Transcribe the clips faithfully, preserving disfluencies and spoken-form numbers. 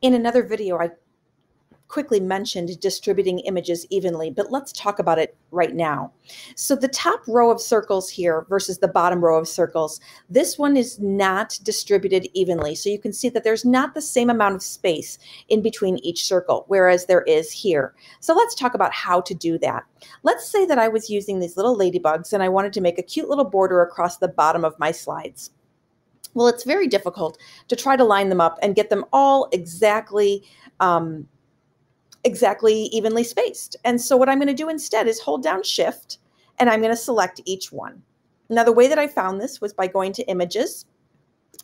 In another video, I quickly mentioned distributing images evenly, but let's talk about it right now. So the top row of circles here versus the bottom row of circles, this one is not distributed evenly. So you can see that there's not the same amount of space in between each circle, whereas there is here. So let's talk about how to do that. Let's say that I was using these little ladybugs and I wanted to make a cute little border across the bottom of my slides. Well, it's very difficult to try to line them up and get them all exactly um, exactly evenly spaced. And so what I'm going to do instead is hold down Shift, and I'm going to select each one. Now, the way that I found this was by going to Images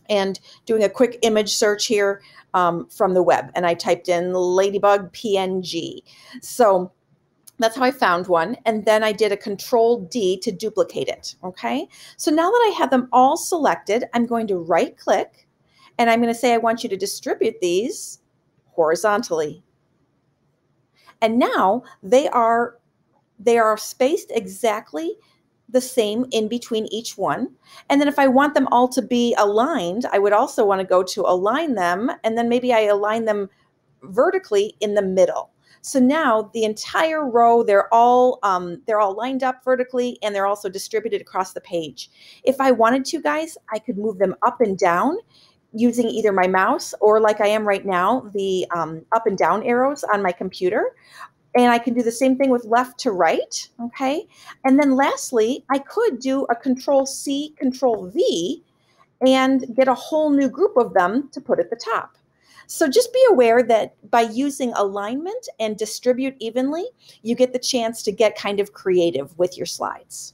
and doing a quick image search here um, from the web. And I typed in Ladybug P N G. So that's how I found one. And then I did a Control D to duplicate it. Okay. So now that I have them all selected, I'm going to right click, and I'm going to say, I want you to distribute these horizontally. And now they are, they are spaced exactly the same in between each one. And then if I want them all to be aligned, I would also want to go to align them. And then maybe I align them vertically in the middle. So now the entire row, they're all, um, they're all lined up vertically, and they're also distributed across the page. If I wanted to, guys, I could move them up and down using either my mouse or, like I am right now, the um, up and down arrows on my computer. And I can do the same thing with left to right, okay? And then lastly, I could do a Control C, Control V, and get a whole new group of them to put at the top. So just be aware that by using alignment and distribute evenly, you get the chance to get kind of creative with your slides.